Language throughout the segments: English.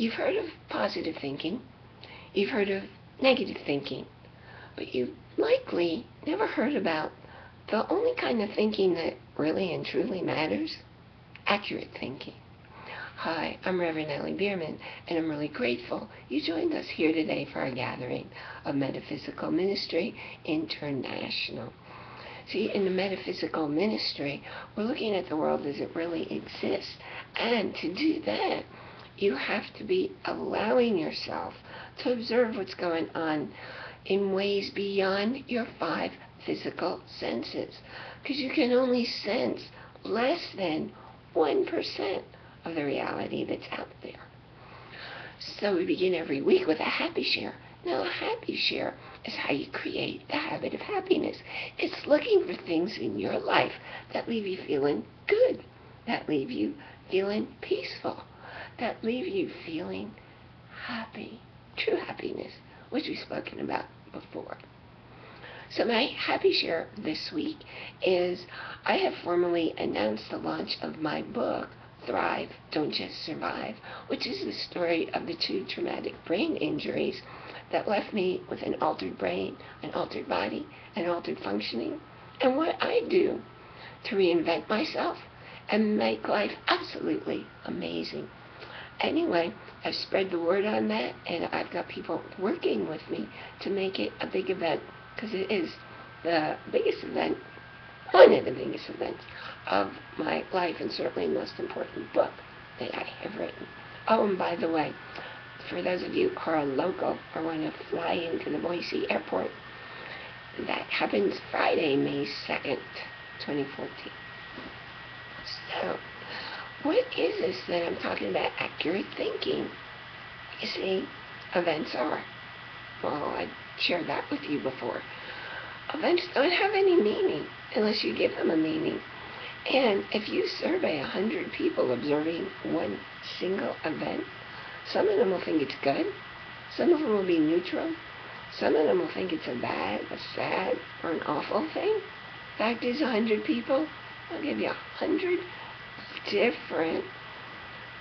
You've heard of positive thinking, you've heard of negative thinking, but you've likely never heard about the only kind of thinking that really and truly matters, accurate thinking. Hi, I'm Rev. Ali Bierman, and I'm really grateful you joined us here today for our gathering of Metaphysical Ministry International. See, in the metaphysical ministry, we're looking at the world as it really exists, and to do that, you have to be allowing yourself to observe what's going on in ways beyond your five physical senses, because you can only sense less than 1% of the reality that's out there. So we begin every week with a happy share. Now, a happy share is how you create the habit of happiness. It's looking for things in your life that leave you feeling good, that leave you feeling peaceful, that leave you feeling happy, true happiness, which we've spoken about before. So my happy share this week is I have formally announced the launch of my book, Thrive Don't Just Survive, which is the story of the two traumatic brain injuries that left me with an altered brain, an altered body, and altered functioning, and what I do to reinvent myself and make life absolutely amazing. Anyway, I've spread the word on that, and I've got people working with me to make it a big event, because it is the biggest event, one of the biggest events of my life, and certainly the most important book that I have written. Oh, and by the way, for those of you who are local or want to fly into the Boise airport, that happens Friday, May 2nd, 2014. So, what is this that I'm talking about? Accurate thinking. You see, events are. Well, I shared that with you before. Events don't have any meaning unless you give them a meaning. And if you survey 100 people observing one single event, some of them will think it's good, some of them will be neutral, some of them will think it's a bad, a sad, or an awful thing. Fact is, 100 people will give you 100 different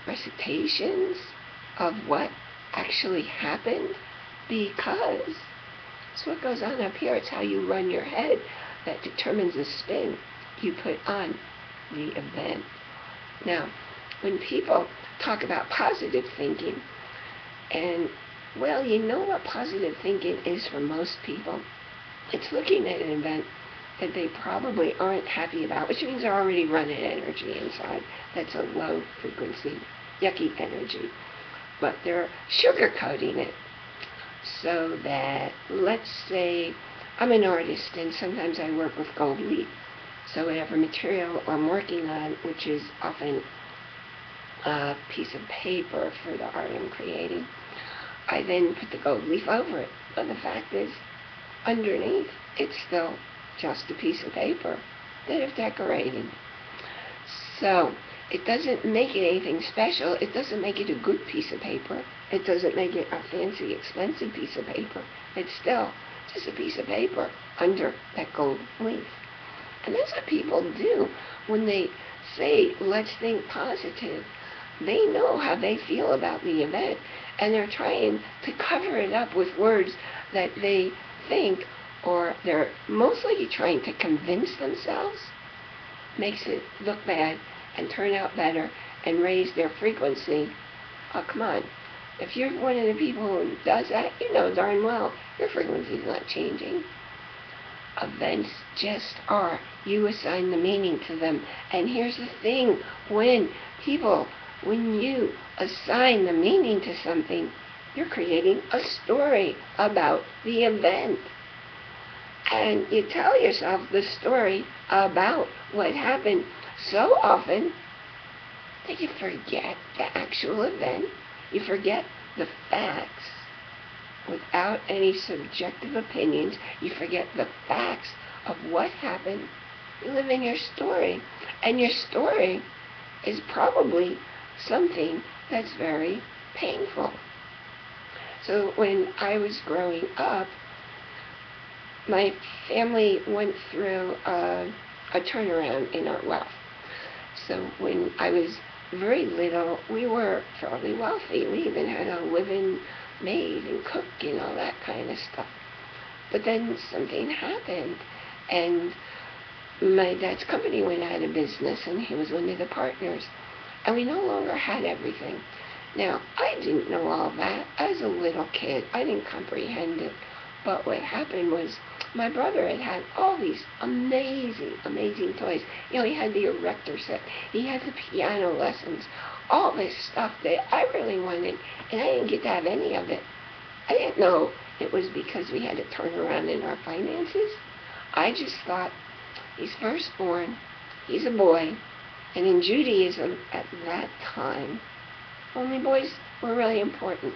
recitations of what actually happened, because it's what goes on up here. It's how you run your head that determines the spin you put on the event. Now, when people talk about positive thinking, and, well, you know what positive thinking is for most people? It's looking at an event that they probably aren't happy about, which means they're already running energy inside. That's a low frequency, yucky energy. But they're sugarcoating it. So that, let's say, I'm an artist, and sometimes I work with gold leaf. So whatever material I'm working on, which is often a piece of paper for the art I'm creating, I then put the gold leaf over it. But the fact is, underneath, it's still just a piece of paper that I've decorated. So it doesn't make it anything special. It doesn't make it a good piece of paper. It doesn't make it a fancy, expensive piece of paper. It's still just a piece of paper under that gold leaf. And that's what people do when they say, let's think positive. They know how they feel about the event, and they're trying to cover it up with words that they think, or they're most likely trying to convince themselves, makes it look bad and turn out better and raise their frequency. Oh, come on. If you're one of the people who does that, you know darn well your frequency's not changing. Events just are. You assign the meaning to them. And here's the thing, when you assign the meaning to something, you're creating a story about the event. And you tell yourself the story about what happened so often that you forget the actual event. You forget the facts without any subjective opinions. You forget the facts of what happened. You live in your story. And your story is probably something that's very painful. So when I was growing up, my family went through a turnaround in our wealth. So when I was very little, we were fairly wealthy. We even had a living maid and cook and all that kind of stuff. But then something happened, and my dad's company went out of business, and he was one of the partners, and we no longer had everything. Now, I didn't know all that. I was a little kid. I didn't comprehend it. But what happened was, my brother had all these amazing, amazing toys. You know, he had the erector set. He had the piano lessons. All this stuff that I really wanted, and I didn't get to have any of it. I didn't know it was because we had a turnaround in our finances. I just thought, he's firstborn, he's a boy, and in Judaism at that time, only boys were really important.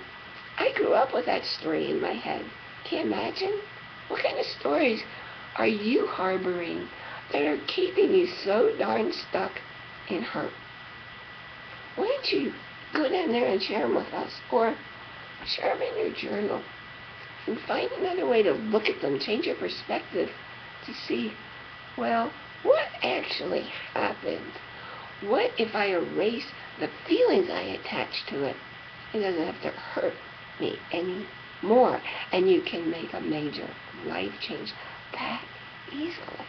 I grew up with that story in my head. Can you imagine? What kind of stories are you harboring that are keeping you so darn stuck and hurt? Why don't you go down there and share them with us, or share them in your journal, and find another way to look at them, change your perspective to see, well, what actually happened? What if I erase the feelings I attach to it? It doesn't have to hurt me anymore. And you can make a major life change that easily.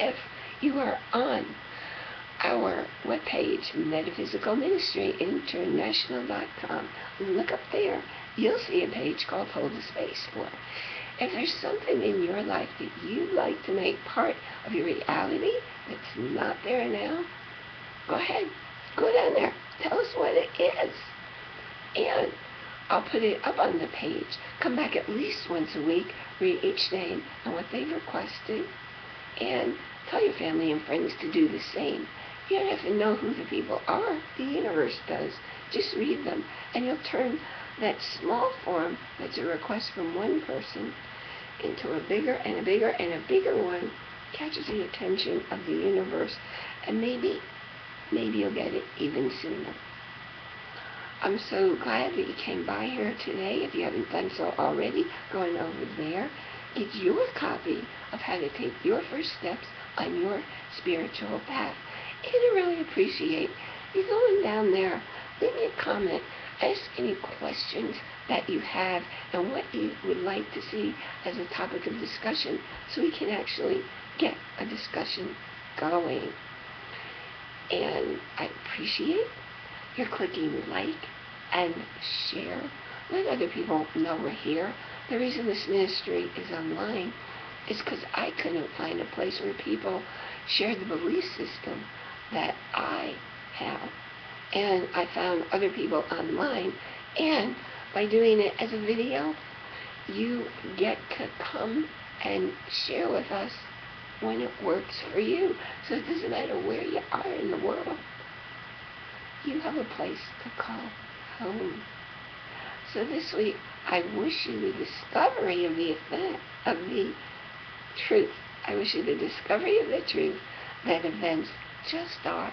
If you are on our webpage, metaphysicalministryinternational.com, look up there. You'll see a page called Hold the Space For. If there's something in your life that you'd like to make part of your reality that's not there now, go ahead. Go down there. Tell us what it is. And I'll put it up on the page. Come back at least once a week, read each name and what they've requested, and tell your family and friends to do the same. You don't have to know who the people are. The universe does. Just read them, and you'll turn that small form that's a request from one person into a bigger and a bigger and a bigger one, catches the attention of the universe, and maybe you'll get it even sooner. I'm so glad that you came by here today. If you haven't done so already, go on over there. Get your copy of How to Take Your First Steps on Your Spiritual Path. And I really appreciate you going down there. Leave me a comment. Ask any questions that you have and what you would like to see as a topic of discussion, so we can actually get a discussion going. And I appreciate your clicking like and share. Let other people know we're here. The reason this ministry is online is because I couldn't find a place where people shared the belief system that I have. And I found other people online, and by doing it as a video, you get to come and share with us when it works for you. So it doesn't matter where you are in the world, you have a place to call home. So this week, I wish you the discovery of the truth. I wish you the discovery of the truth that events just are.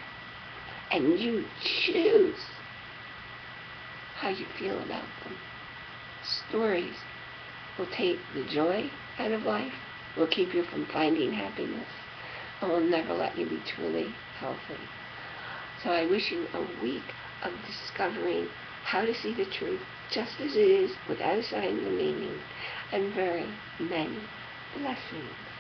And you choose how you feel about them. Stories will take the joy out of life, will keep you from finding happiness, and will never let you be truly healthy. So I wish you a week of discovering how to see the truth just as it is, without assigning the meaning, and very many blessings.